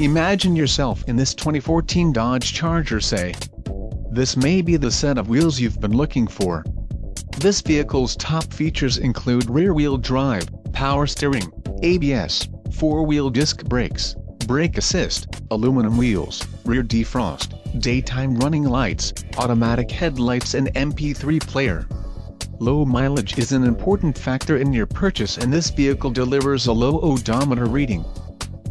Imagine yourself in this 2014 Dodge Charger. Say, this may be the set of wheels you've been looking for. This vehicle's top features include rear-wheel drive, power steering, ABS, four-wheel disc brakes, brake assist, aluminum wheels, rear defrost, daytime running lights, automatic headlights, and MP3 player. Low mileage is an important factor in your purchase, and this vehicle delivers a low odometer reading.